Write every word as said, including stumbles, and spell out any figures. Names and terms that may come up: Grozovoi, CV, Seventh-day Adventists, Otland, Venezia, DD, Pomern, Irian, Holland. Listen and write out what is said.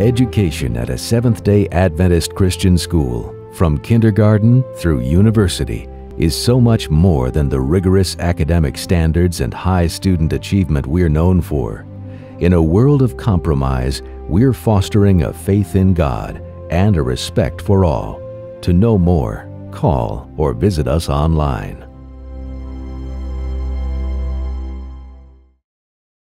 Education at a Seventh-day Adventist Christian school, from kindergarten through university, is so much more than the rigorous academic standards and high student achievement we're known for. In a world of compromise, we're fostering a faith in God and a respect for all. To know more, call or visit us online.